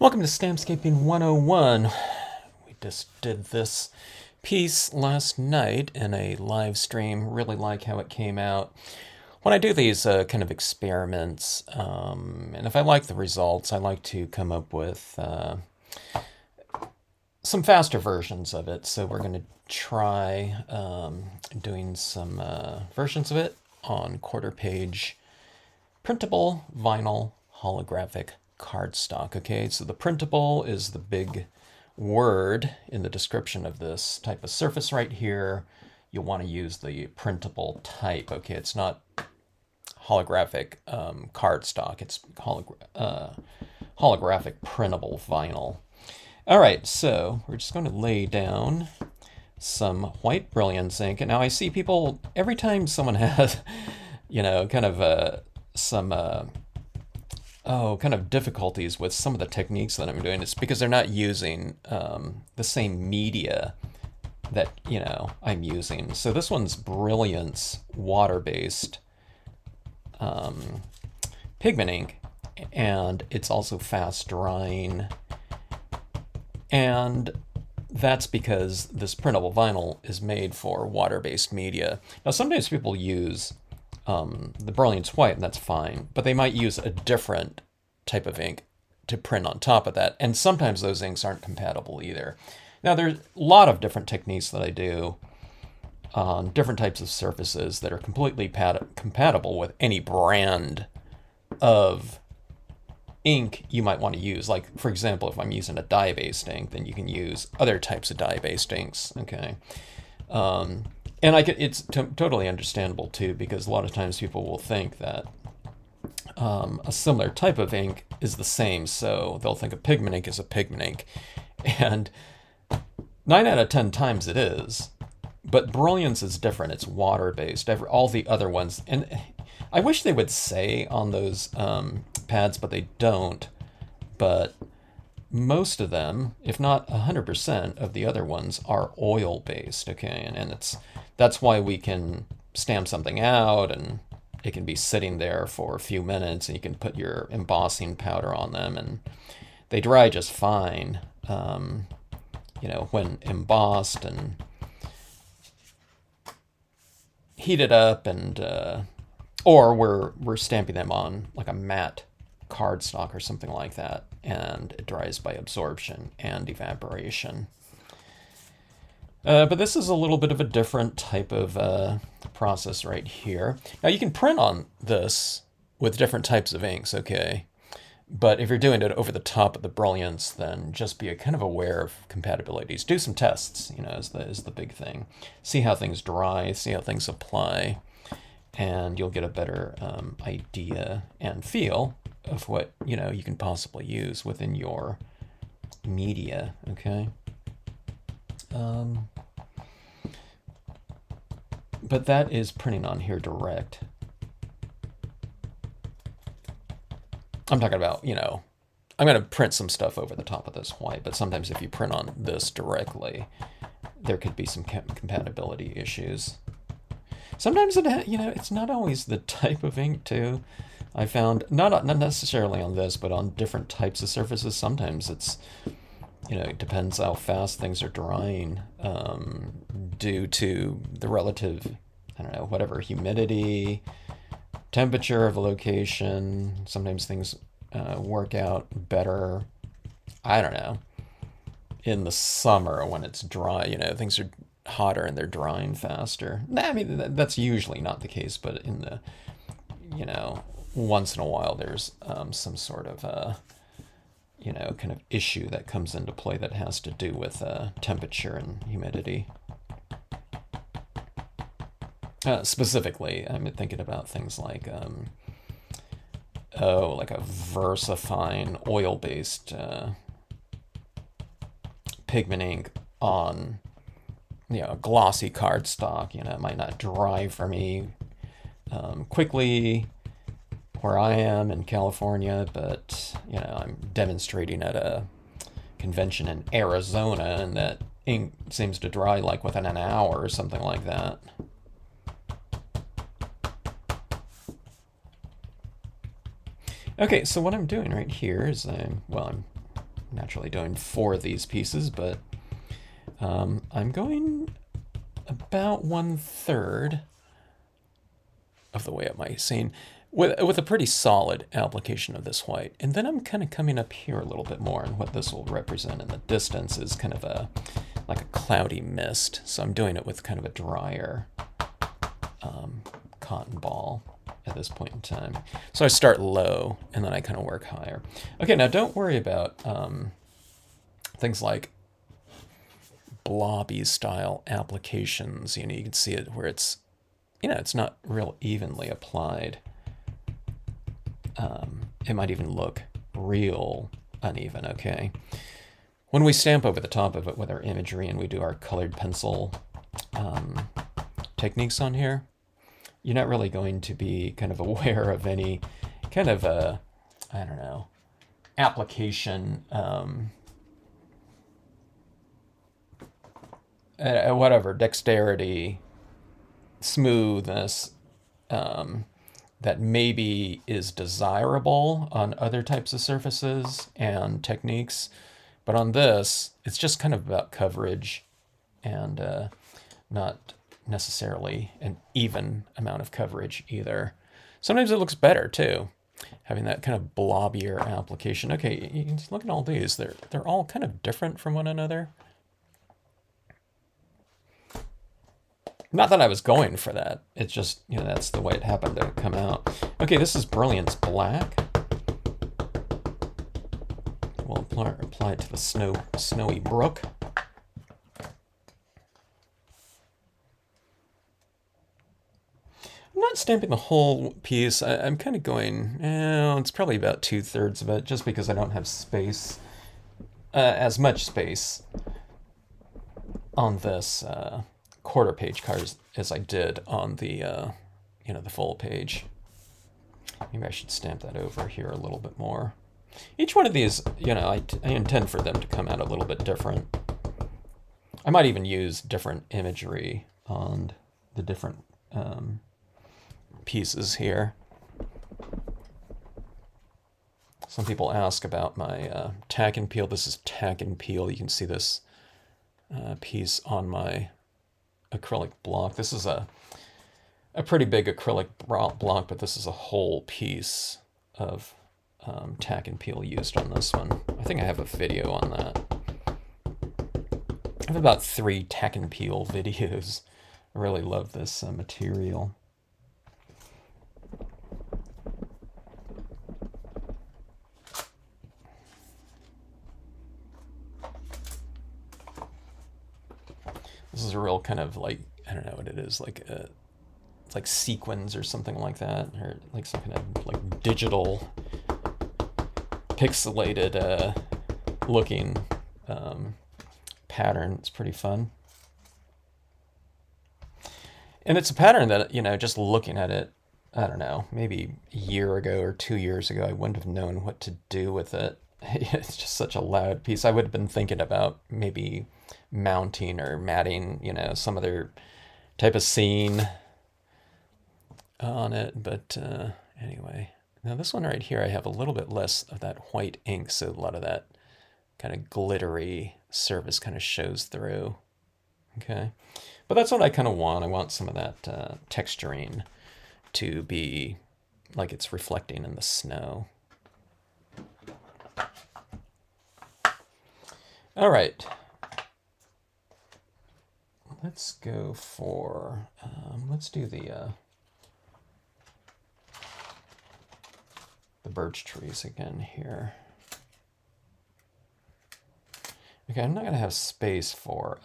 Welcome to Stampscaping 101. We just did this piece last night in a live stream. Really like how it came out. When I do these kind of experiments, and if I like the results, I like to come up with some faster versions of it. So we're going to try doing some versions of it on quarter page printable vinyl holographic cardstock. Okay, so the printable is the big word in the description of this type of surface right here. You'll want to use the printable type. Okay, it's not holographic cardstock, it's holographic printable vinyl. All right, so we're just going to lay down some white Brilliance ink. And now I see people, every time someone has, you know, kind of some, kind of difficulties with some of the techniques that I'm doing, it's because they're not using the same media that, you know, I'm using. So this one's Brilliance water-based pigment ink, and it's also fast drying. And that's because this printable vinyl is made for water-based media. Now, sometimes people use the Brilliance white, and that's fine, but they might use a different type of ink to print on top of that. And sometimes those inks aren't compatible either. Now, there's a lot of different techniques that I do on different types of surfaces that are completely compatible with any brand of ink you might want to use. Like, for example, if I'm using a dye-based ink, then you can use other types of dye-based inks, okay? And I could, it's totally understandable, too, because a lot of times people will think that a similar type of ink is the same, so they'll think a pigment ink is a pigment ink. And 9 out of 10 times it is, but Brilliance is different. It's water-based. All the other ones, and I wish they would say on those pads, but they don't. But most of them, if not 100% of the other ones, are oil-based, okay? And that's why we can stamp something out, and it can be sitting there for a few minutes, and you can put your embossing powder on them, and they dry just fine, you know, when embossed and heated up, and or we're stamping them on like a matte cardstock or something like that, and it dries by absorption and evaporation. But this is a little bit of a different type of process right here. Now, you can print on this with different types of inks, okay? But if you're doing it over the top of the Brilliance, then just be kind of aware of compatibilities. Do some tests, you know, is the big thing. See how things dry, see how things apply, and you'll get a better idea and feel of what, you know, you can possibly use within your media, okay? But that is printing on here direct. I'm talking about, you know, I'm going to print some stuff over the top of this white, but sometimes if you print on this directly, there could be some compatibility issues. Sometimes, it, you know, it's not always the type of ink, too. I found, not necessarily on this, but on different types of surfaces, sometimes it's, you know, it depends how fast things are drying due to the relative, I don't know, whatever, humidity, temperature of a location. Sometimes things work out better, I don't know, in the summer when it's dry, you know, things are hotter and they're drying faster. I mean, that's usually not the case, but in the, you know, once in a while there's some sort of, you know, kind of issue that comes into play that has to do with temperature and humidity. Specifically, I'm thinking about things like, like a VersaFine oil-based pigment ink on, you know, glossy cardstock. You know, it might not dry for me quickly where I am in California, but, you know, I'm demonstrating at a convention in Arizona, and that ink seems to dry like within an hour or something like that. Okay, so what I'm doing right here is I'm naturally doing four of these pieces, but I'm going about 1/3 of the way up my scene with a pretty solid application of this white. And then I'm kind of coming up here a little bit more, and what this will represent in the distance is kind of like a cloudy mist. So I'm doing it with kind of a drier cotton ball at this point in time. So I start low and then I kind of work higher. Okay, now don't worry about things like blobby style applications. You know, you can see it where it's, you know, it's not real evenly applied. It might even look real uneven, okay? When we stamp over the top of it with our imagery and we do our colored pencil techniques on here, you're not really going to be kind of aware of any kind of a, I don't know, application, whatever, dexterity, smoothness, that maybe is desirable on other types of surfaces and techniques. But on this, it's just kind of about coverage and not necessarily an even amount of coverage either. Sometimes it looks better too, having that kind of blobbier application. Okay, you can just look at all these. They're all kind of different from one another. Not that I was going for that. It's just, you know, that's the way it happened to come out. Okay, this is Brilliance Black. We'll apply it to the Snowy Brook. I'm not stamping the whole piece. I'm kind of going, oh, it's probably about 2/3 of it, just because I don't have space, as much space on this quarter page card as I did on the, you know, the full page. Maybe I should stamp that over here a little bit more. Each one of these, you know, I intend for them to come out a little bit different. I might even use different imagery on the different pieces here. Some people ask about my tack and peel. This is tack and peel. You can see this piece on my acrylic block. This is a pretty big acrylic block, but this is a whole piece of tack and peel used on this one. I think I have a video on that. I have about 3 tack and peel videos. I really love this material. This is a real kind of like, I don't know what it is, like a, it's like sequins or something like that, or like some kind of like digital pixelated looking pattern. It's pretty fun. And it's a pattern that, you know, just looking at it, I don't know, maybe a year ago or 2 years ago, I wouldn't have known what to do with it. It's just such a loud piece. I would have been thinking about maybe mounting or matting, you know, some other type of scene on it. But anyway, now this one right here, I have a little bit less of that white ink, so a lot of that kind of glittery surface kind of shows through. Okay, but that's what I kind of want. I want some of that texturing to be like it's reflecting in the snow. All right. Let's go for, let's do the birch trees again here. Okay, I'm not gonna have space for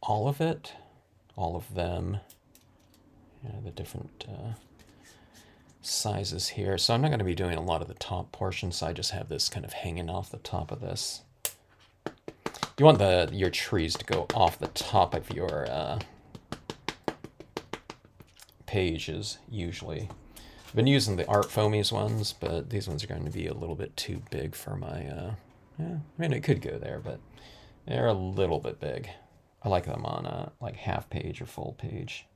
all of it, all of them, you know, the different sizes here. So I'm not gonna be doing a lot of the top portion, so I just have this kind of hanging off the top of this. You want your trees to go off the top of your pages, usually. I've been using the Art Foamies ones, but these ones are going to be a little bit too big for my... yeah, I mean, it could go there, but they're a little bit big. I like them on like half page or full page.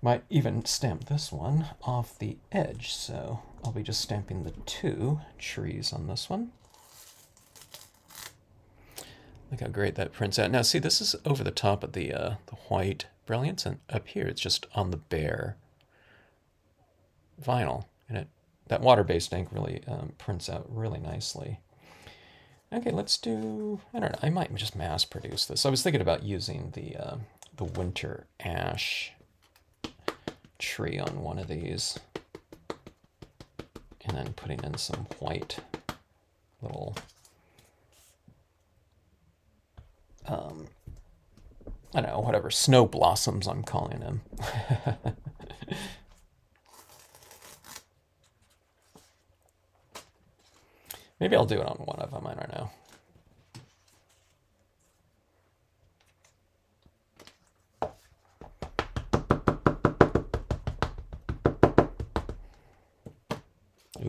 Might even stamp this one off the edge, so I'll be just stamping the two trees on this one. Look how great that prints out. Now see, this is over the top of the white brilliance, and up here it's just on the bare vinyl, and that water-based ink really prints out really nicely. Okay, let's do, I don't know, I might just mass produce this. I was thinking about using the winter ash tree on one of these and then putting in some white little I don't know, whatever, snow blossoms I'm calling them. Maybe I'll do it on one of them, I don't know.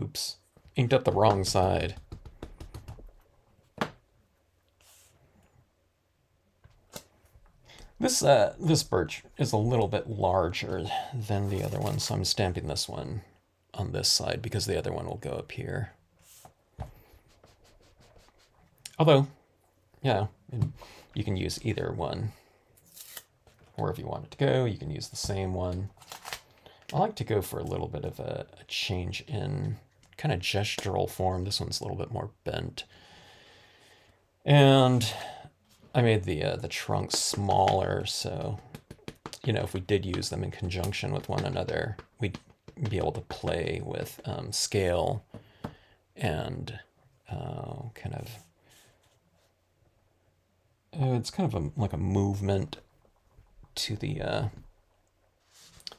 Oops, inked up the wrong side. This this birch is a little bit larger than the other one, so I'm stamping this one on this side because the other one will go up here. Although, yeah, you can use either one. Wherever you want it to go, you can use the same one. I like to go for a little bit of a change in kind of gestural form. This one's a little bit more bent. And I made the trunk smaller, so, you know, if we did use them in conjunction with one another, we'd be able to play with scale and kind of, it's kind of like a movement to the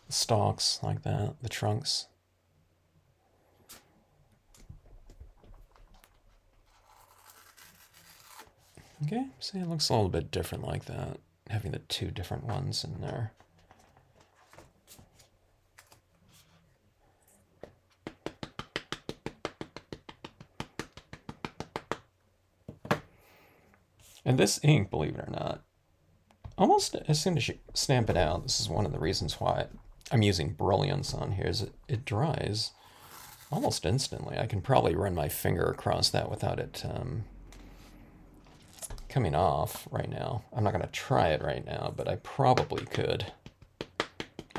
stalks like that, the trunks. Okay, see, it looks a little bit different like that, having the two different ones in there. And this ink, believe it or not, almost as soon as you stamp it out, this is one of the reasons why I'm using Brilliance on here, is it dries almost instantly. I can probably run my finger across that without it coming off right now. I'm not going to try it right now, but I probably could.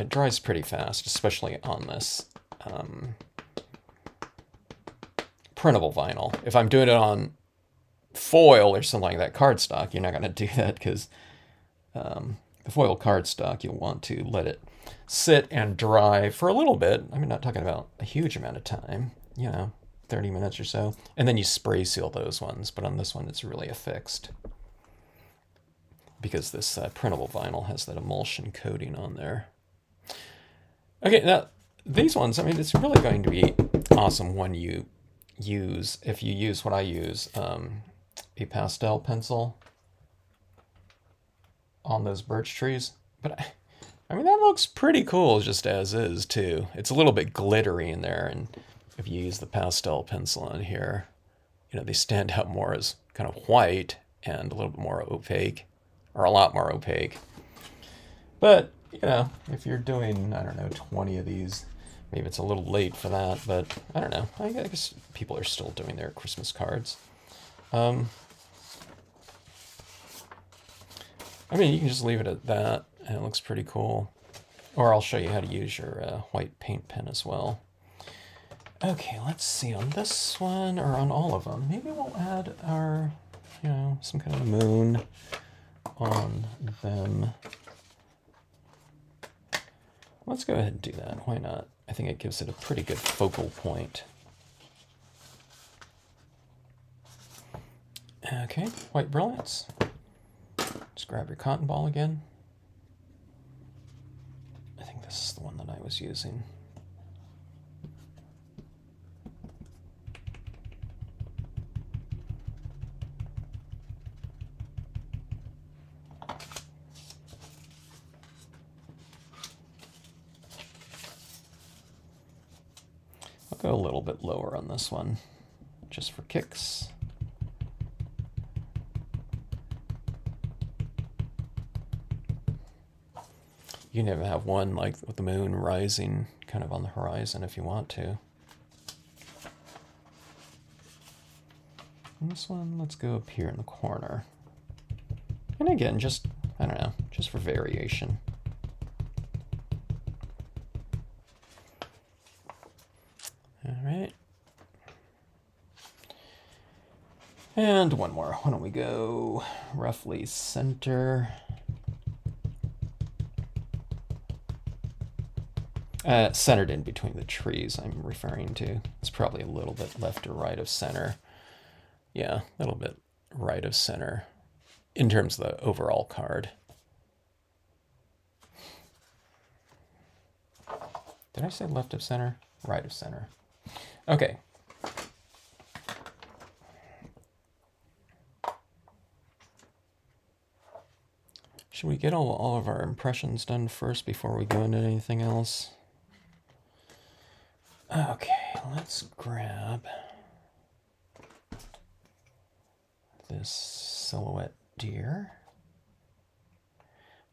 It dries pretty fast, especially on this printable vinyl. If I'm doing it on foil or something like that, cardstock, you're not going to do that because the foil cardstock, you'll want to let it sit and dry for a little bit. I mean, not talking about a huge amount of time, you know, 30 minutes or so, and then you spray seal those ones, but on this one it's really affixed because this printable vinyl has that emulsion coating on there. Okay, now these ones, I mean, it's really going to be awesome when you use, if you use what I use, a pastel pencil on those birch trees, but I mean, that looks pretty cool just as is too. It's a little bit glittery in there, and if you use the pastel pencil on here, you know, they stand out more as kind of white and a little bit more opaque, or a lot more opaque. But, you know, if you're doing, I don't know, 20 of these, maybe it's a little late for that, but I don't know. I guess people are still doing their Christmas cards. I mean, you can just leave it at that, and it looks pretty cool. Or I'll show you how to use your white paint pen as well. Okay, let's see, on this one, or on all of them, maybe we'll add our, you know, some kind of moon on them. Let's go ahead and do that, why not? I think it gives it a pretty good focal point. Okay, white brilliance. Just grab your cotton ball again. I think this is the one that I was using. Go a little bit lower on this one, just for kicks. You can even have one like with the moon rising kind of on the horizon if you want to. And this one, let's go up here in the corner. And again, just, I don't know, just for variation. All right. And one more. Why don't we go roughly center? Centered in between the trees I'm referring to. It's probably a little bit left or right of center. Yeah, a little bit right of center in terms of the overall card. Did I say left of center? Right of center. Okay. Should we get all of our impressions done first before we go into anything else? Okay, let's grab this silhouette deer.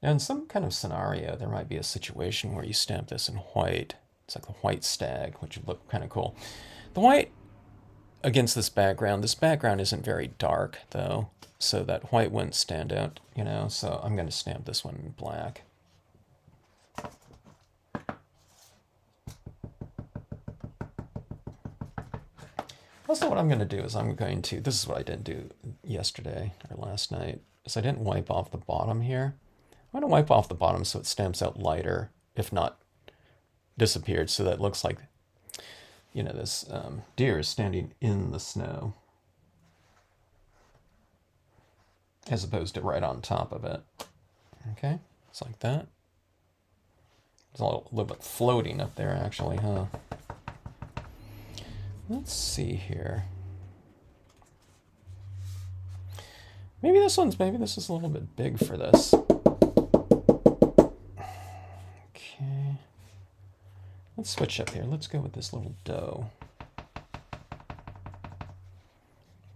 Now in some kind of scenario, there might be a situation where you stamp this in white. It's like the white stag, which would look kind of cool. The white against this background isn't very dark though, so that white wouldn't stand out, you know, so I'm going to stamp this one in black. Also what I'm going to do is I'm going to, this is what I didn't do yesterday or last night, is I didn't wipe off the bottom here. I'm going to wipe off the bottom so it stamps out lighter, if not disappeared, so that it looks like, you know, this deer is standing in the snow as opposed to right on top of it. Okay, it's like that. It's a little bit floating up there actually, huh? Let's see here. Maybe this is a little bit big for this. Okay. Let's switch up here. Let's go with this little doe.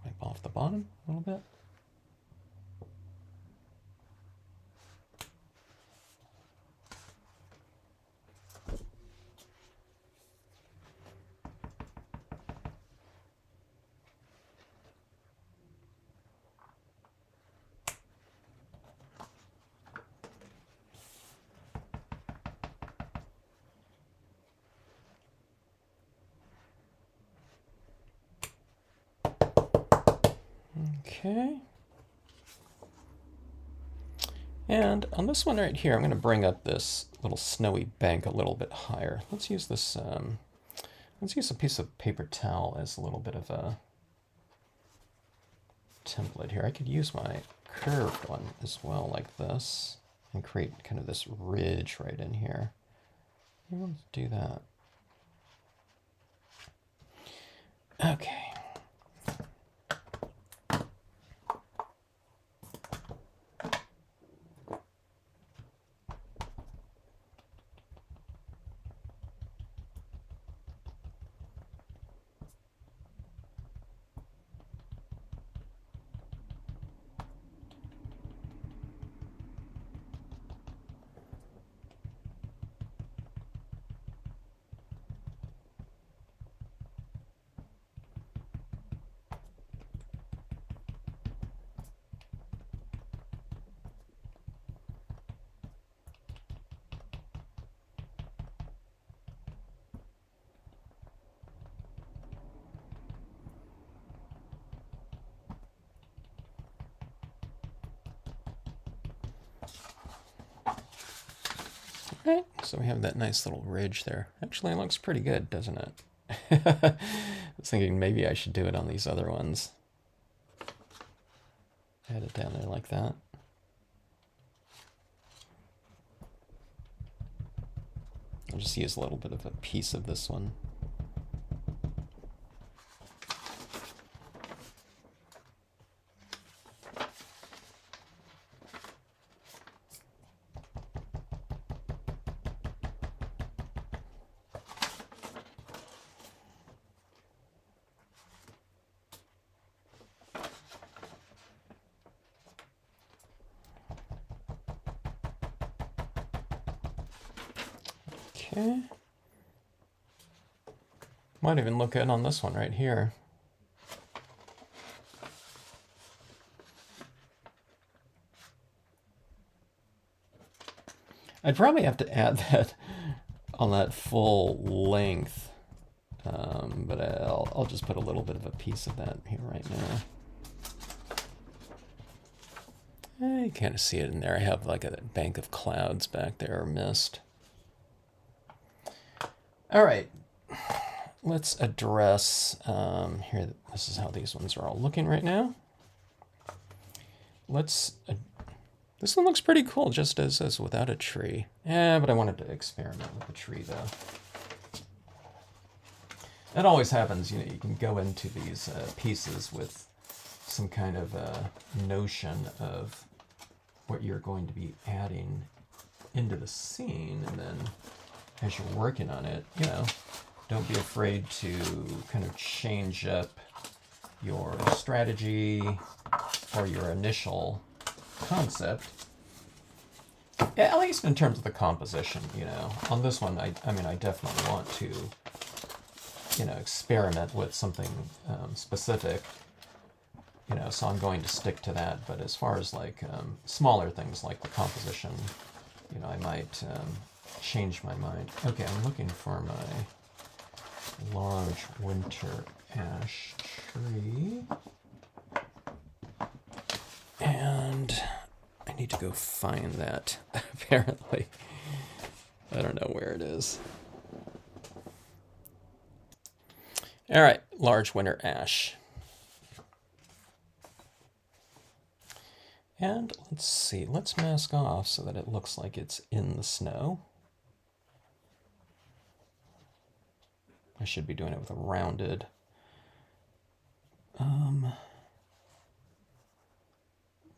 Wipe off the bottom a little bit. Okay, and on this one right here, I'm going to bring up this little snowy bank a little bit higher. Let's use this, let's use a piece of paper towel as a little bit of a template here. I could use my curved one as well, like this, and create kind of this ridge right in here. Maybe let's do that. Okay. So we have that nice little ridge there. Actually, it looks pretty good, doesn't it? I was thinking maybe I should do it on these other ones. Add it down there like that. I'll just use a little bit of a piece of this one. Might even look good on this one right here. I'd probably have to add that on that full length, but I'll just put a little bit of a piece of that here right now. I kind of see it in there. I have like a bank of clouds back there, or mist. All right, let's address here. This is how these ones are all looking right now. Let's. This one looks pretty cool, just as without a tree. Yeah, but I wanted to experiment with the tree though. That always happens. You know, you can go into these pieces with some kind of a notion of what you're going to be adding into the scene, and then as you're working on it, you know, don't be afraid to kind of change up your strategy or your initial concept, at least in terms of the composition. You know, on this one, I mean, I definitely want to, you know, experiment with something specific. You know, so I'm going to stick to that. But as far as like smaller things like the composition, you know, I might change my mind. Okay, I'm looking for my large winter ash tree. And I need to go find that, apparently. I don't know where it is. All right, large winter ash. And let's see, let's mask off so that it looks like it's in the snow. I should be doing it with a rounded.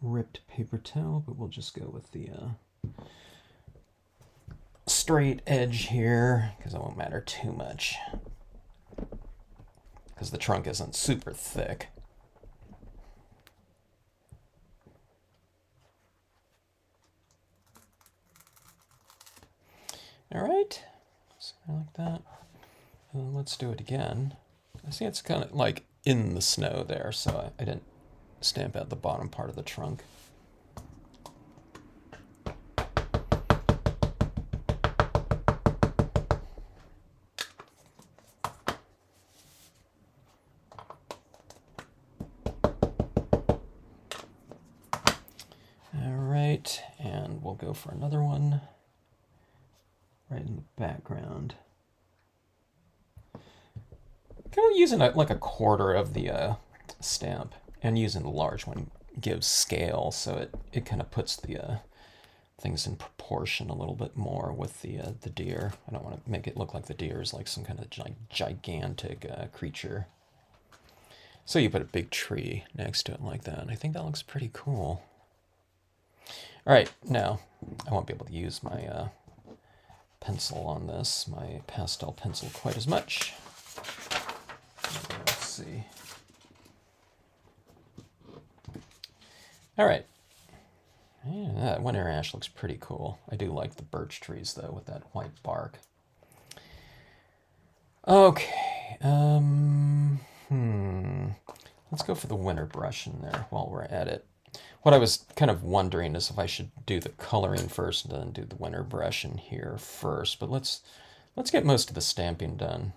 Ripped paper towel, but we'll just go with the straight edge here, because it won't matter too much, because the trunk isn't super thick. All right, something like that. And let's do it again. I see it's kind of like in the snow there, so I didn't stamp out the bottom part of the trunk. All right, and we'll go for another one. Right in the background. Kind of using like a quarter of the stamp, and using the large one gives scale, so it kind of puts the things in proportion a little bit more with the deer. I don't want to make it look like the deer is like some kind of gigantic creature. So you put a big tree next to it like that, and I think that looks pretty cool. All right, now I won't be able to use my pencil on this, my pastel pencil, quite as much. Let's see. All right. Yeah, that winter ash looks pretty cool. I do like the birch trees though, with that white bark. Okay. Let's go for the winter brush in there while we're at it. What I was kind of wondering is if I should do the coloring first and then do the winter brush in here first, but let's get most of the stamping done,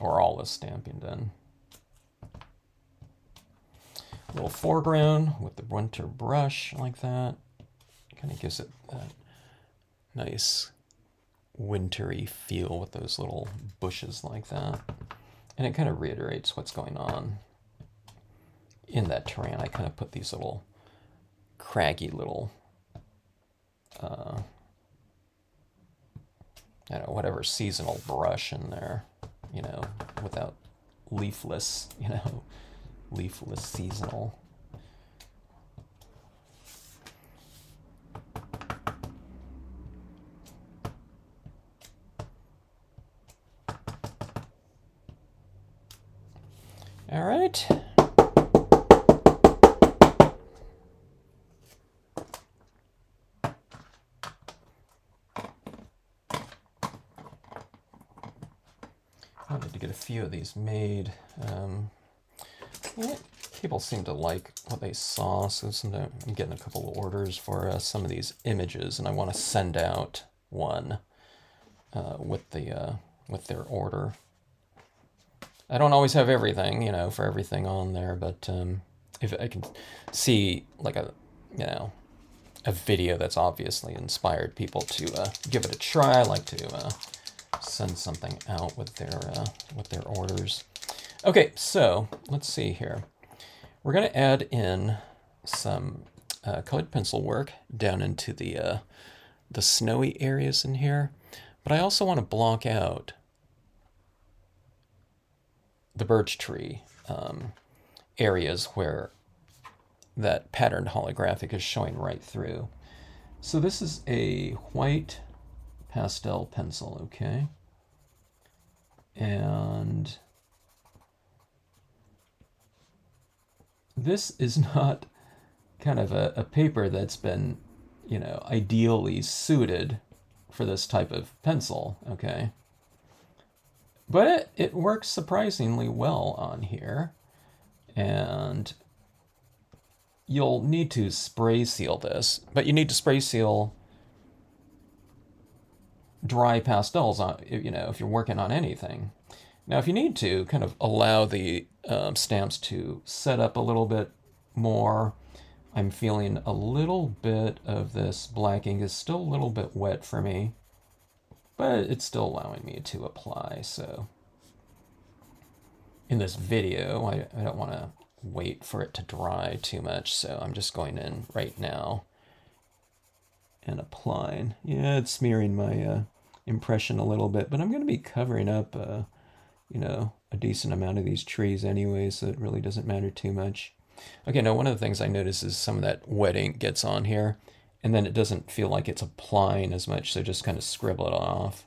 or all the stamping done. A little foreground with the winter brush like that. Kind of gives it that nice wintry feel with those little bushes like that. And it kind of reiterates what's going on in that terrain. I kind of put these little craggy little, I don't know, whatever seasonal brush in there, you know, without leafless, you know, leafless seasonal. All right. Wanted to get a few of these made. People seem to like what they saw, so sometimes I'm getting a couple of orders for some of these images, and I want to send out one with their order. I don't always have everything, you know, for everything on there, but if I can see like a, you know, a video that's obviously inspired people to give it a try, I like to send something out with their orders. Okay, so let's see here. We're going to add in some colored pencil work down into the snowy areas in here, but I also want to block out the birch tree areas where that patterned holographic is showing right through. So this is a white pastel pencil, okay? And this is not kind of a paper that's been, you know, ideally suited for this type of pencil, okay? But it works surprisingly well on here, and you'll need to spray seal this, but you need to spray seal dry pastels on, you know, if you're working on anything. Now, if you need to kind of allow the stamps to set up a little bit more, I'm feeling a little bit of this black ink is still a little bit wet for me, but it's still allowing me to apply. So in this video, I don't want to wait for it to dry too much, so I'm just going in right now and applying. Yeah, it's smearing my impression a little bit, but I'm going to be covering up you know, a decent amount of these trees anyway, so it really doesn't matter too much. Okay, now one of the things I notice is some of that wet ink gets on here, and then it doesn't feel like it's applying as much, so just kind of scribble it off,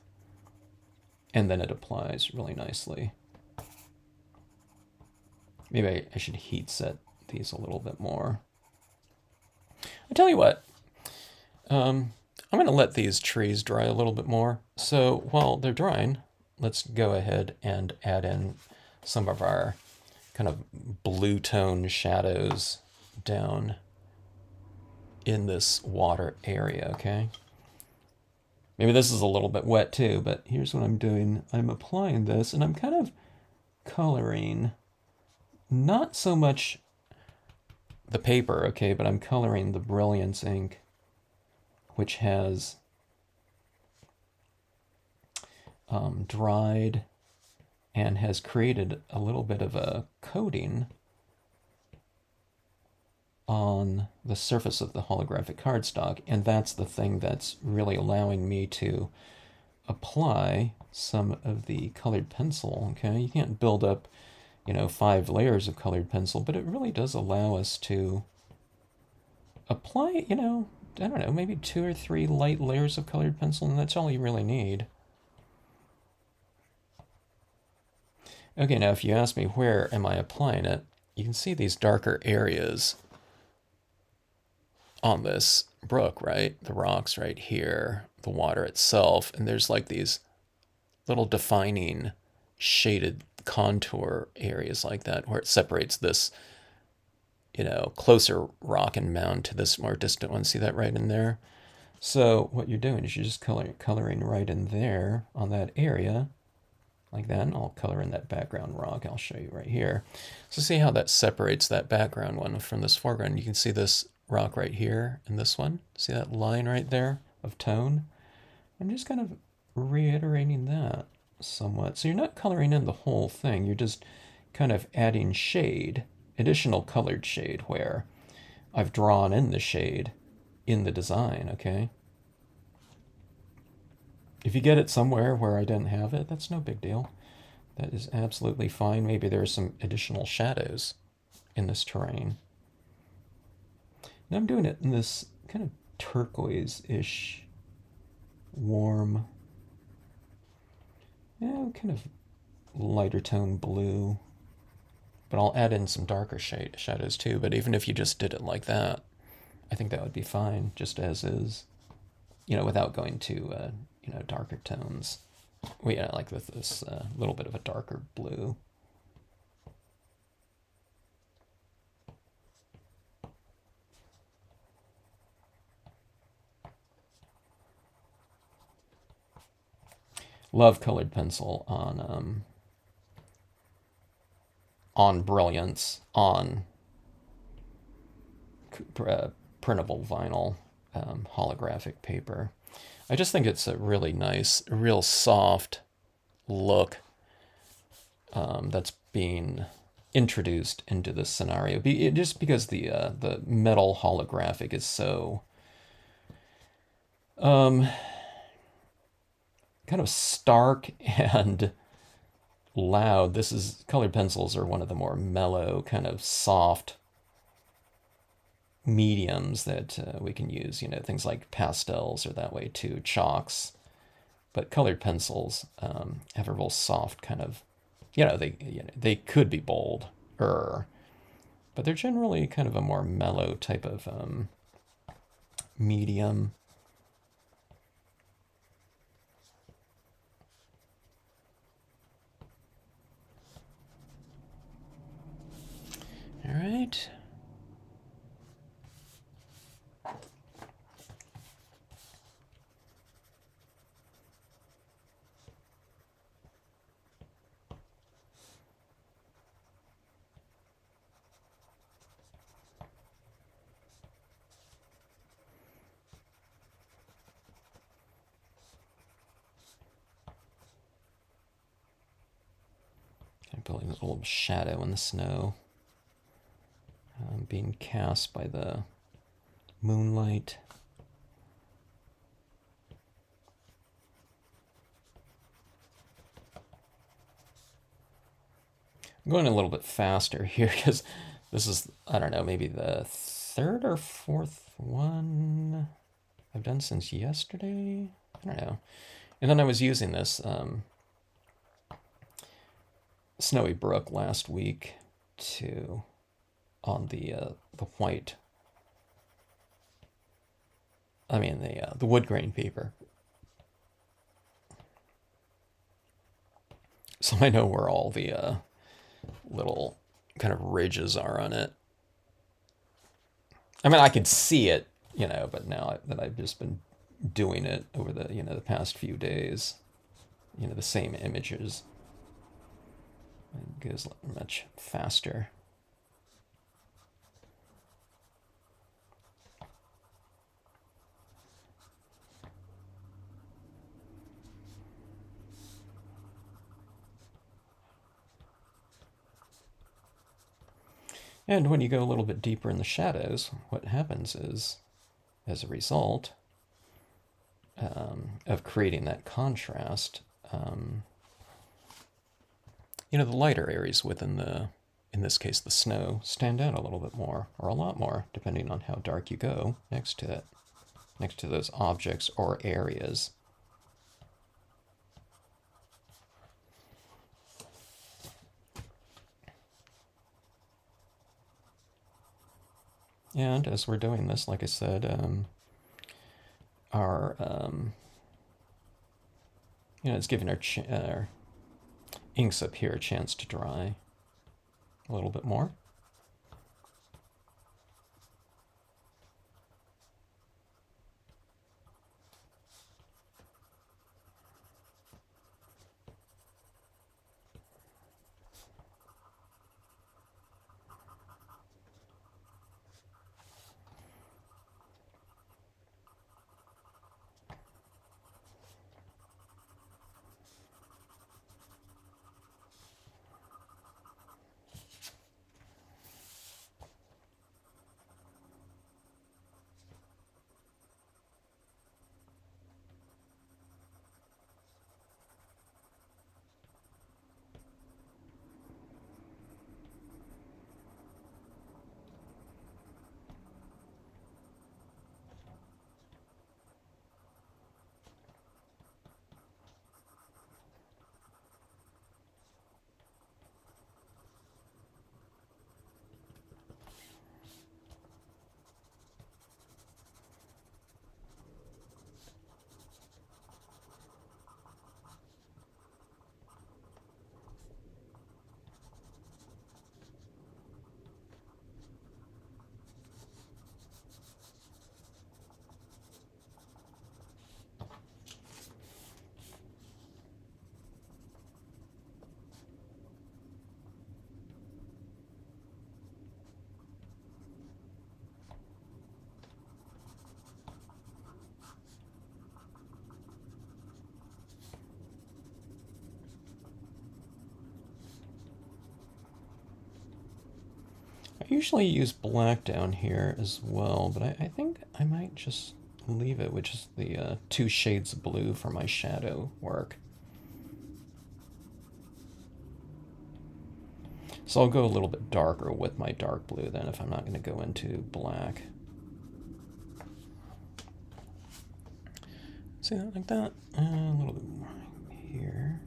and then it applies really nicely. Maybe I should heat set these a little bit more. I tell you what, I'm going to let these trees dry a little bit more. So while they're drying, let's go ahead and add in some of our kind of blue tone shadows down in this water area, okay? Maybe this is a little bit wet too, but here's what I'm doing. I'm applying this, and I'm kind of coloring not so much the paper, okay, but I'm coloring the Brilliance ink, which has dried and has created a little bit of a coating on the surface of the holographic cardstock, and that's the thing that's really allowing me to apply some of the colored pencil, okay? You can't build up, you know, 5 layers of colored pencil, but it really does allow us to apply, you know, I don't know, maybe 2 or 3 light layers of colored pencil, and that's all you really need. Okay, now if you ask me where am I applying it, you can see these darker areas on this brook, right? The rocks right here, the water itself, and there's like these little defining shaded contour areas like that, where it separates this, you know, closer rock and mound to this more distant one. See that right in there? So what you're doing is you're just coloring right in there on that area like that, and I'll color in that background rock. I'll show you right here. So see how that separates that background one from this foreground. You can see this rock right here and this one. See that line right there of tone? I'm just kind of reiterating that somewhat. So you're not coloring in the whole thing. You're just kind of adding shade, additional colored shade, where I've drawn in the shade in the design, okay? If you get it somewhere where I didn't have it, that's no big deal. That is absolutely fine. Maybe there are some additional shadows in this terrain. Now I'm doing it in this kind of turquoise-ish, warm, yeah, kind of lighter tone blue. But I'll add in some darker shadows too, but even if you just did it like that, I think that would be fine, just as is, you know, without going to you know, darker tones. Well, yeah, like with this little bit of a darker blue. Love colored pencil on Brilliance, on printable vinyl, holographic paper. I just think it's a really nice, real soft look that's being introduced into this scenario. Just because the metal holographic is so kind of stark and loud. This is, colored pencils are one of the more mellow, kind of soft mediums that we can use. You know, things like pastels are that way too, chalks, but colored pencils have a real soft kind of, they could be bold, but they're generally kind of a more mellow type of medium. All right. I'm building a little shadow in the snow. Being cast by the moonlight. I'm going a little bit faster here because this is, I don't know, maybe the third or fourth one I've done since yesterday. I don't know. And then I was using this Snowy Brook last week to... on the white, I mean the wood grain paper. So I know where all the little kind of ridges are on it. I mean, I could see it, you know, but now that I've just been doing it over the, you know, the past few days, you know, the same images, it goes much faster. And when you go a little bit deeper in the shadows, what happens is, as a result of creating that contrast, you know, the lighter areas within the, in this case, the snow, stand out a little bit more, or a lot more, depending on how dark you go next to it, next to those objects or areas. And as we're doing this, like I said, our, you know, it's giving our inks up here a chance to dry a little bit more. I usually use black down here as well, but I think I might just leave it with just the two shades of blue for my shadow work. So I'll go a little bit darker with my dark blue then if I'm not going to go into black. See that like that? A little bit more here.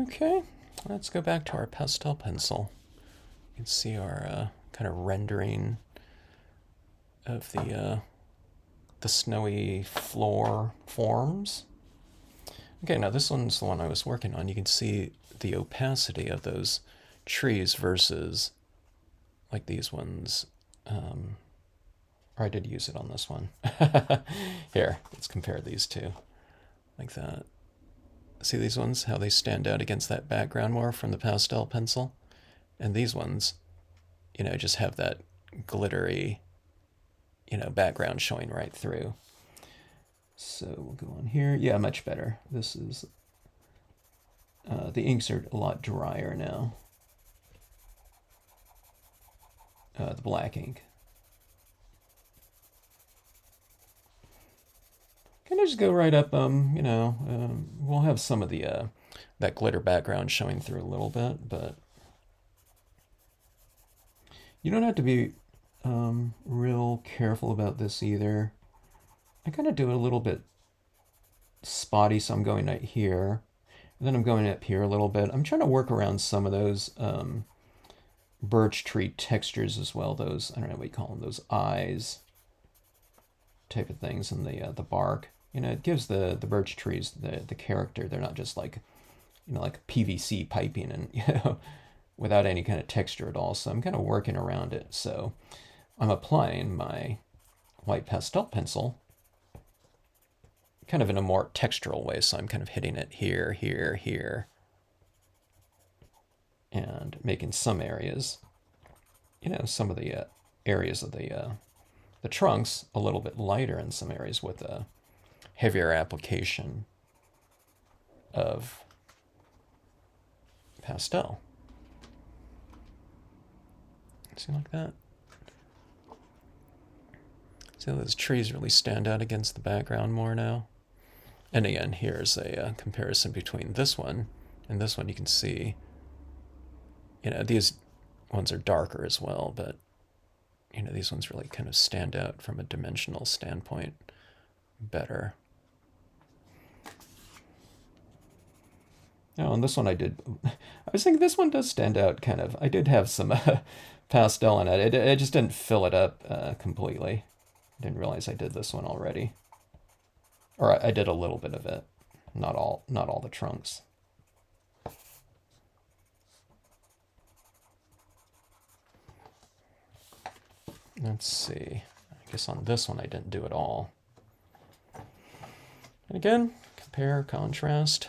Okay, let's go back to our pastel pencil. You can see our kind of rendering of the snowy floor forms. Okay, now this one's the one I was working on. You can see the opacity of those trees versus like these ones. Or I did use it on this one. Here, let's compare these two like that. See these ones, how they stand out against that background more from the pastel pencil? And these ones, you know, just have that glittery, you know, background showing right through. So we'll go on here. Yeah, much better. This is, the inks are a lot drier now. The black ink. Can I just go right up, you know, we'll have some of the, that glitter background showing through a little bit, but you don't have to be real careful about this either. I kind of do it a little bit spotty, so I'm going right here, and then I'm going up here a little bit. I'm trying to work around some of those birch tree textures as well, those, I don't know what you call them, those eyes type of things in the bark. You know, it gives the birch trees the character. They're not just like, you know, like PVC piping and, you know, without any kind of texture at all. So I'm kind of working around it. So I'm applying my white pastel pencil kind of in a more textural way. So I'm kind of hitting it here, here, here, and making some areas, you know, some of the areas of the trunks a little bit lighter in some areas with a heavier application of pastel. See like that? See how those trees really stand out against the background more now? And again, here's a comparison between this one and this one. You can see, you know, these ones are darker as well, but you know, these ones really kind of stand out from a dimensional standpoint better. Oh, and this one I was thinking this one does stand out kind of. I did have some pastel in it. I just didn't fill it up completely. I didn't realize I did this one already. Or I did a little bit of it, not all the trunks. Let's see, I guess on this one I didn't do it all. And again, compare, contrast.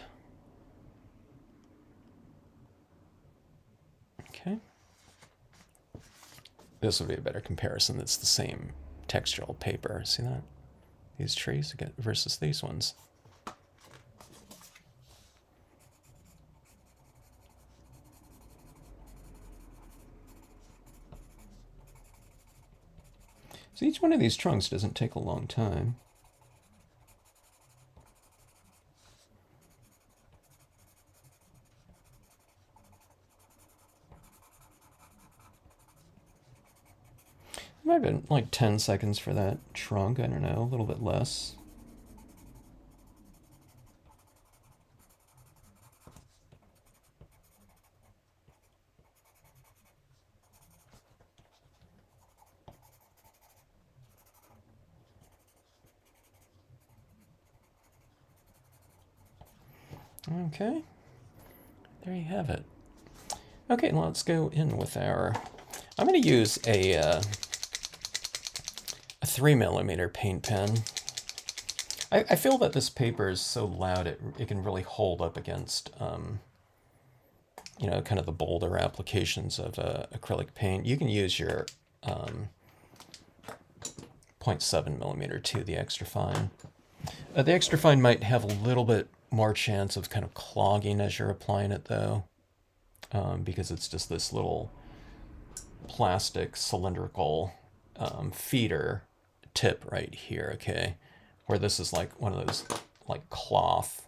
Okay. This would be a better comparison. It's the same textural paper. See that? These trees versus these ones. So each one of these trunks doesn't take a long time. It might have been like 10 seconds for that trunk, I don't know, a little bit less. Okay, there you have it. Okay, let's go in with our I'm going to use a 3mm paint pen. I feel that this paper is so loud it can really hold up against, you know, kind of the bolder applications of acrylic paint. You can use your 0.7mm too, the extra fine. The extra fine might have a little bit more chance of kind of clogging as you're applying it though, because it's just this little plastic cylindrical feeder tip right here, okay? Where this is like one of those like cloth,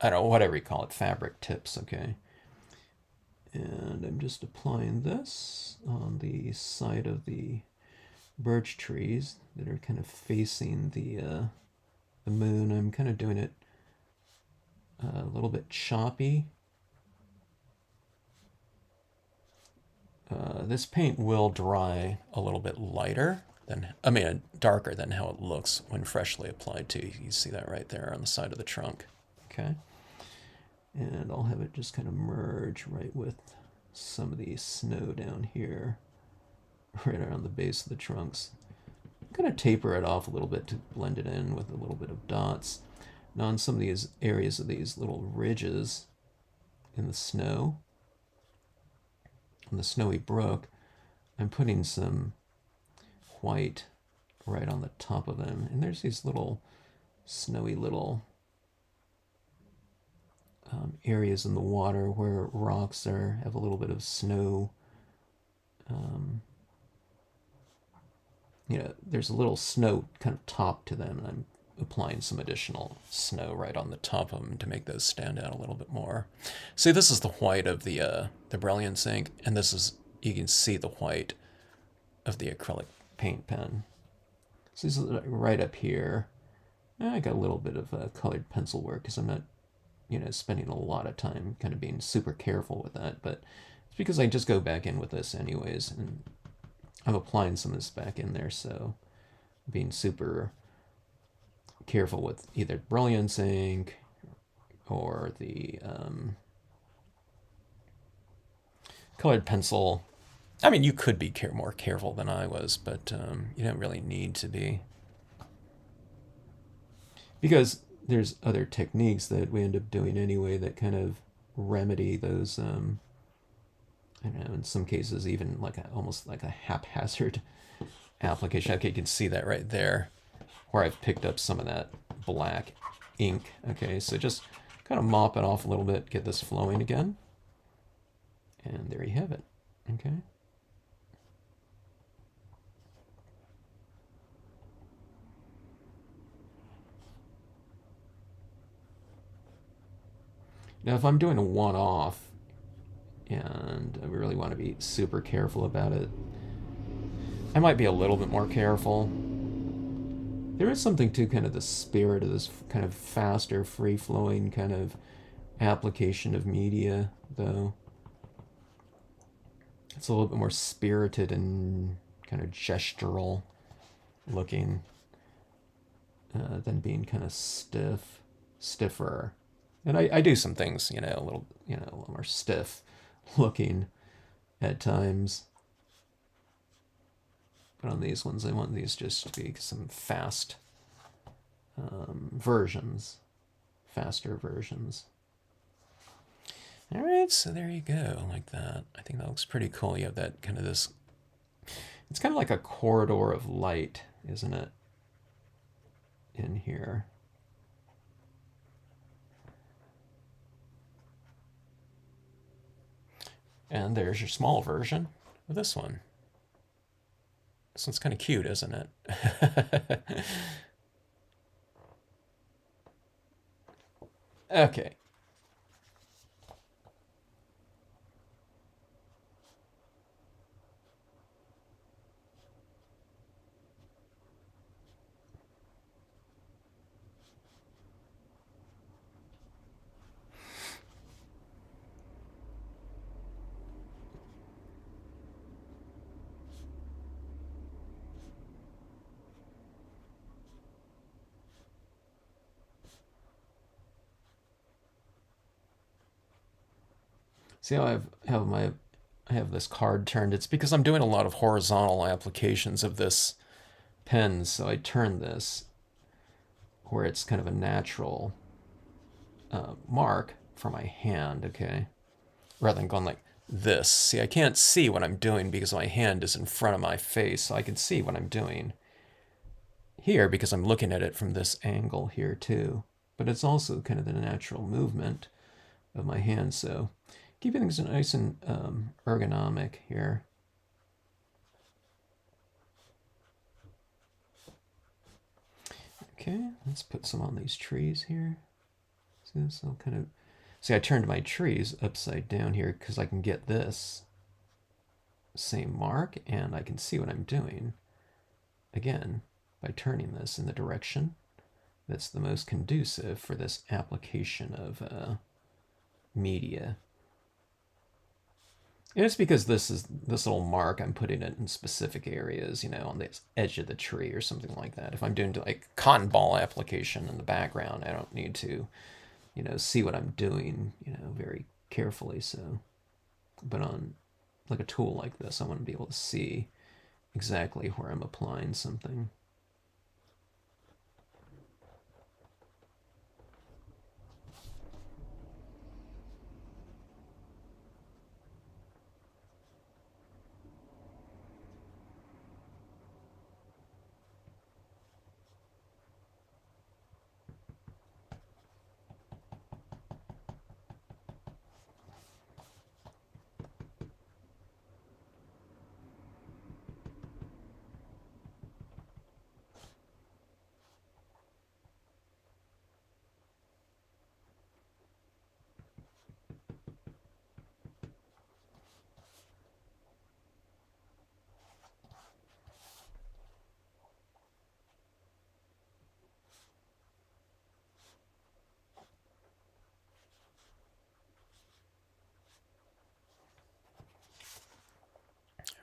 I don't know, whatever you call it, fabric tips, okay? And I'm just applying this on the side of the birch trees that are kind of facing the moon. I'm kind of doing it a little bit choppy. This paint will dry a little bit lighter than, I mean, darker than how it looks when freshly applied to. You see that right there on the side of the trunk, okay? And I'll have it just kind of merge right with some of the snow down here, right around the base of the trunks. I'm gonna taper it off a little bit to blend it in with a little bit of dots. Now on some of these areas of these little ridges in the snow, on the Snowy Brook, I'm putting some white right on the top of them. And there's these little snowy little areas in the water where rocks are, have a little bit of snow. You know, there's a little snow kind of top to them, and I'm applying some additional snow right on the top of them to make those stand out a little bit more. See, this is the white of the Brilliance ink, and this is, you can see the white of the acrylic paint pen. So this is right up here. I got a little bit of colored pencil work because I'm not, you know, spending a lot of time kind of being super careful with that, but it's because I just go back in with this anyways, and I'm applying some of this back in there, so being super careful with either Brilliance ink or the colored pencil. I mean, you could be more careful than I was, but you don't really need to be, because there's other techniques that we end up doing anyway that kind of remedy those, I don't know, in some cases even like almost like a haphazard application. Okay, you can see that right there, where I've picked up some of that black ink. Okay, so just kind of mop it off a little bit, get this flowing again. And there you have it, okay? Now, if I'm doing a one-off and I really want to be super careful about it, I might be a little bit more careful. There is something to kind of the spirit of this kind of faster, free-flowing kind of application of media, though. It's a little bit more spirited and kind of gestural looking than being kind of stiffer. And I do some things, you know, a little more stiff looking at times. But on these ones, I want these just to be some fast versions, faster versions. All right, so there you go, like that. I think that looks pretty cool. You have that kind of this, it's kind of like a corridor of light, isn't it? In here. And there's your small version of this one. This one's kind of cute, isn't it? Okay. See how I have my I have this card turned. It's because I'm doing a lot of horizontal applications of this pen, so I turn this where it's kind of a natural mark for my hand, okay? Rather than going like this. See, I can't see what I'm doing because my hand is in front of my face, so I can see what I'm doing here because I'm looking at it from this angle here too. But it's also kind of the natural movement of my hand, so keeping things nice and ergonomic here. Okay, let's put some on these trees here. See, this all kind of... See, I turned my trees upside down here because I can get this same mark and I can see what I'm doing, again, by turning this in the direction that's the most conducive for this application of media. And it's because this is this little mark, I'm putting it in specific areas, you know, on the edge of the tree or something like that. If I'm doing like cotton ball application in the background, I don't need to, you know, see what I'm doing, you know, very carefully. So, but on like a tool like this, I want to be able to see exactly where I'm applying something.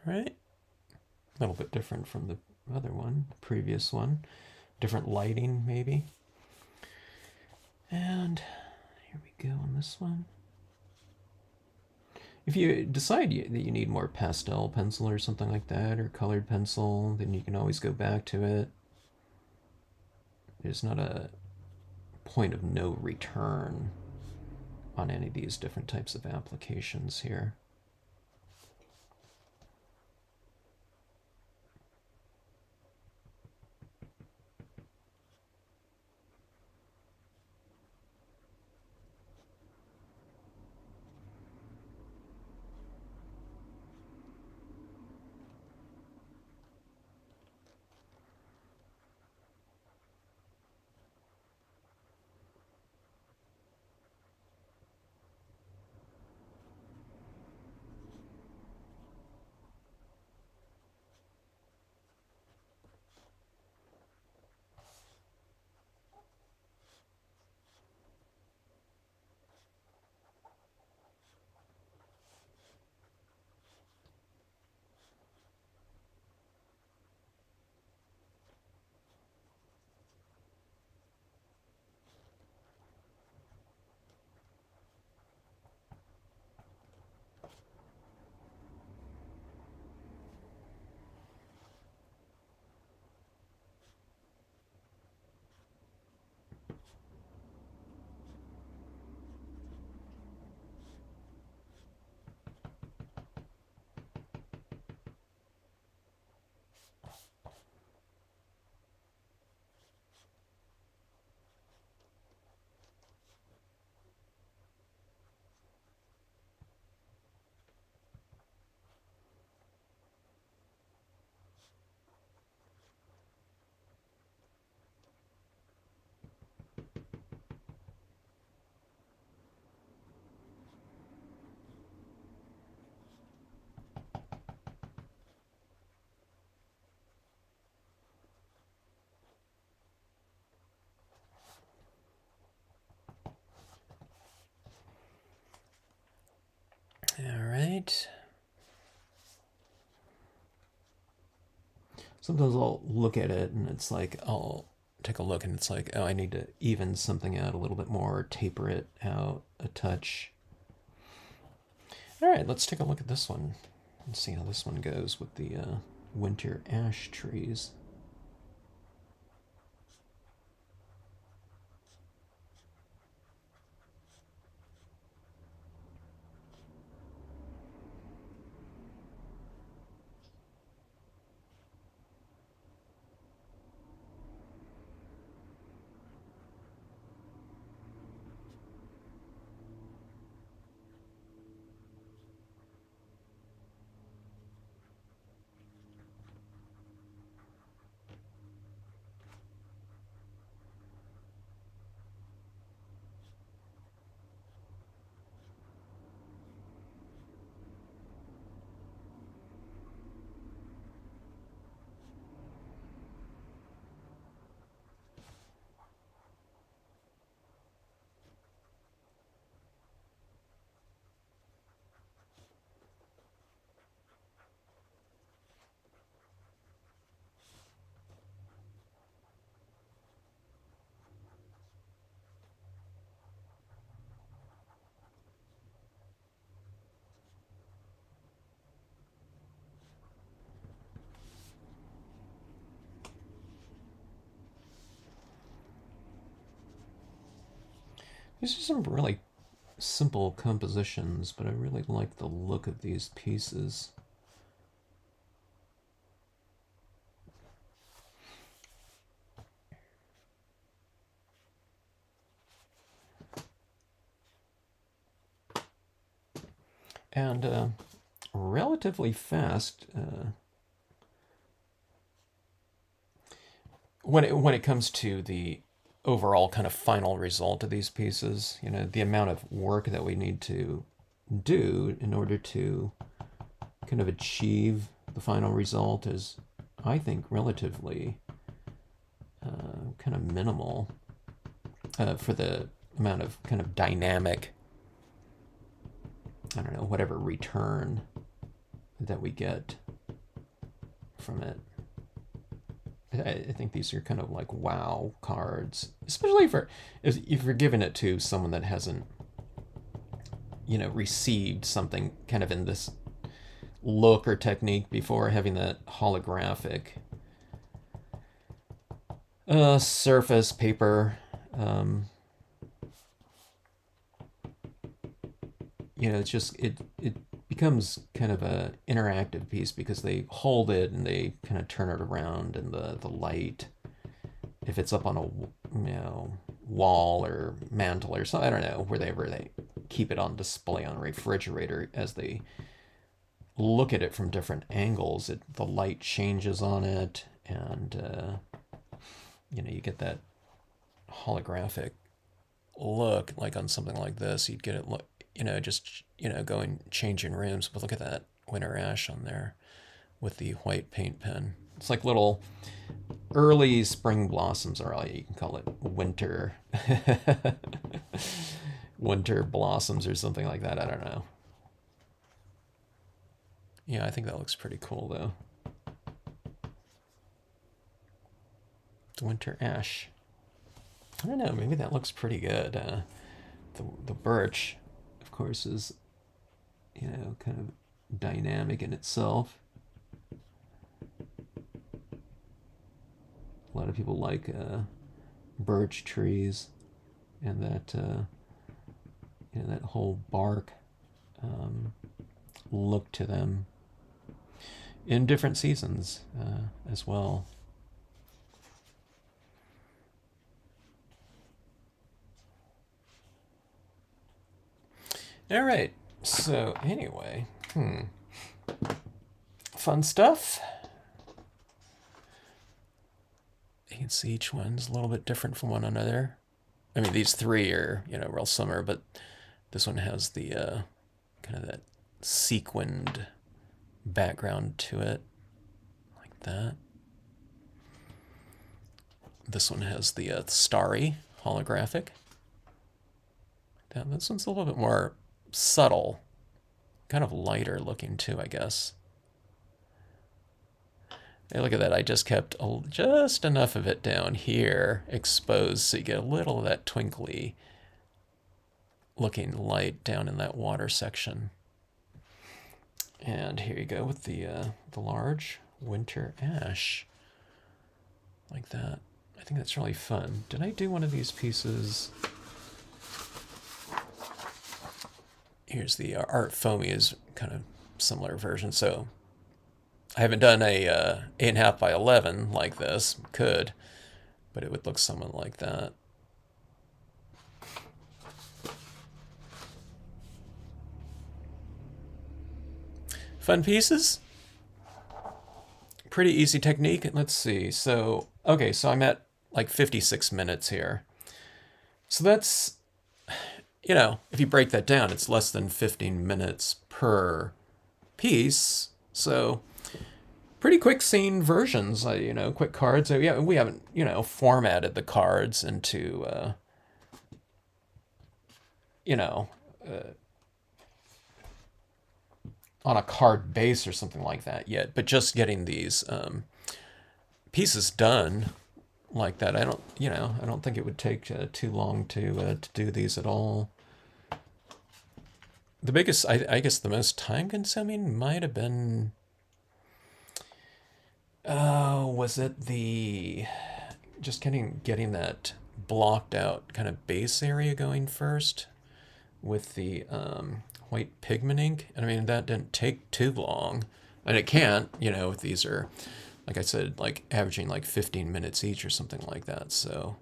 Right, a little bit different from the other one, the previous one, different lighting maybe. And here we go on this one. If you decide that you need more pastel pencil or something like that, or colored pencil, then you can always go back to it. There's not a point of no return on any of these different types of applications here. Sometimes I'll look at it and it's like, I'll take a look and it's like, oh, I need to even something out a little bit more, or taper it out a touch. All right, let's take a look at this one and see how this one goes with the winter ash trees. These are some really simple compositions, but I really like the look of these pieces. And relatively fast when it comes to the overall kind of final result of these pieces, you know, the amount of work that we need to do in order to kind of achieve the final result is, I think, relatively kind of minimal for the amount of kind of dynamic, I don't know, whatever return that we get from it. I think these are kind of like wow cards, especially if you're giving it to someone that hasn't, you know, received something kind of in this look or technique before, having that holographic surface paper, you know, it's just it becomes kind of an interactive piece because they hold it and they kind of turn it around, and the light, if it's up on a, you know, wall or mantle or something, I don't know, wherever they keep it on display on a refrigerator, as they look at it from different angles, the light changes on it, and you know, you get that holographic look. Like on something like this, you'd get it look, you know, just, you know, going changing rooms. But look at that winter ash on there with the white paint pen. It's like little early spring blossoms, or you can call it winter blossoms or something like that. I don't know. Yeah, I think that looks pretty cool though. The winter ash. I don't know, maybe that looks pretty good. The birch, of course, is, you know, kind of dynamic in itself. A lot of people like birch trees, and that you know, that whole bark look to them in different seasons as well. All right, so anyway, fun stuff. You can see each one's a little bit different from one another. I mean, these three are, you know, real summer, but this one has the kind of that sequined background to it, like that. This one has the starry holographic. This one's a little bit more subtle, kind of lighter looking too, I guess. Hey, look at that. I just kept just enough of it down here exposed, so you get a little of that twinkly looking light down in that water section. And here you go with the large winter ash, like that. I think that's really fun. Did I do one of these pieces? Here's the Art Foamies kind of similar version. So I haven't done a 8.5 by 11 like this. Could, but it would look something like that. Fun pieces. Pretty easy technique. Let's see. So, okay, so I'm at like 56 minutes here. So that's, you know, if you break that down, it's less than 15 minutes per piece. So pretty quick scene versions, you know, quick cards. Yeah, we haven't, you know, formatted the cards into, you know, on a card base or something like that yet, but just getting these pieces done like that, I don't, you know, I don't think it would take too long to do these at all. The biggest, I guess the most time consuming might have been, was it the, just getting that blocked out kind of base area going first with the white pigment ink. And I mean, that didn't take too long, and it can't, you know, if these are, like I said, like averaging like 15 minutes each or something like that. So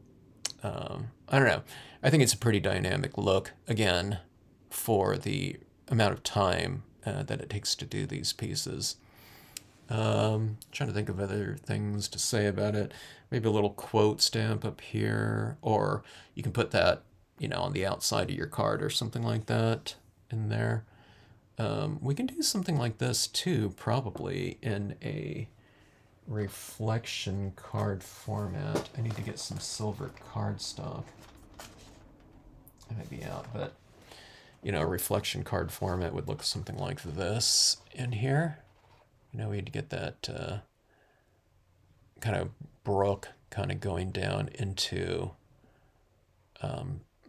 I don't know. I think it's a pretty dynamic look again for the amount of time that it takes to do these pieces. Trying to think of other things to say about it. Maybe a little quote stamp up here, or you can put that, you know, on the outside of your card or something like that in there. We can do something like this too, probably in a reflection card format. I need to get some silver cardstock. It might be out, but you know, a reflection card format would look something like this in here. You know, we had to get that kind of brook kind of going down into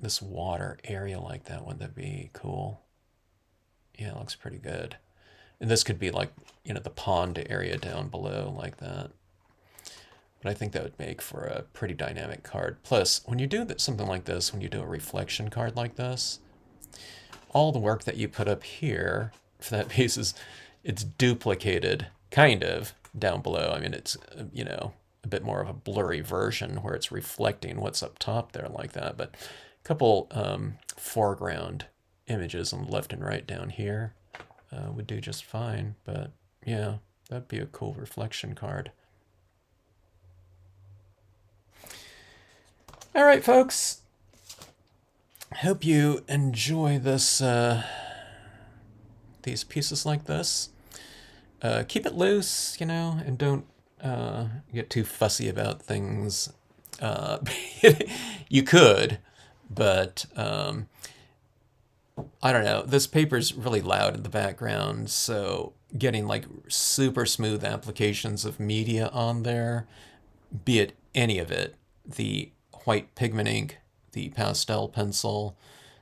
this water area like that. Wouldn't that be cool? Yeah, it looks pretty good. And this could be like, you know, the pond area down below like that. But I think that would make for a pretty dynamic card. Plus, when you do something like this, when you do a reflection card like this, all the work that you put up here for that piece is, it's duplicated kind of down below. I mean, it's, you know, a bit more of a blurry version where it's reflecting what's up top there like that. But couple foreground images on the left and right down here would do just fine. But yeah, that'd be a cool reflection card. All right, folks. Hope you enjoy this. These pieces like this. Keep it loose, you know, and don't get too fussy about things. You could. But I don't know, this paper's really loud in the background, so getting like super smooth applications of media on there, be it any of it, the white pigment ink, the pastel pencil,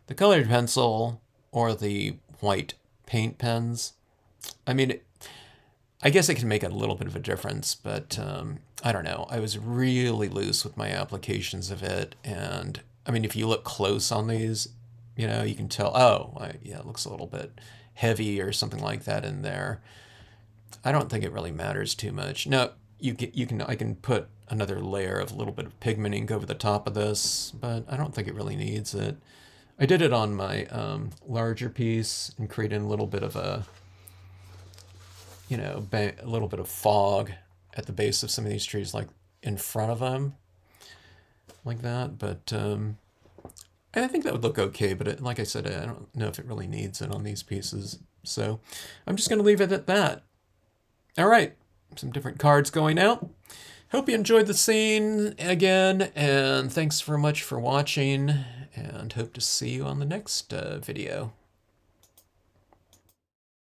the colored pencil, or the white paint pens. I mean, I guess it can make a little bit of a difference, but I don't know. I was really loose with my applications of it, and I mean, if you look close on these, you know, you can tell, oh, yeah, it looks a little bit heavy or something like that in there. I don't think it really matters too much. No, I can put another layer of a little bit of pigment ink over the top of this, but I don't think it really needs it. I did it on my larger piece and created a little bit of a, you know, a little bit of fog at the base of some of these trees, like in front of them. Like that, but I think that would look okay, but it, like I said, I don't know if it really needs it on these pieces, so I'm just going to leave it at that. All right, some different cards going out. Hope you enjoyed the scene again, and thanks very much for watching, and hope to see you on the next video.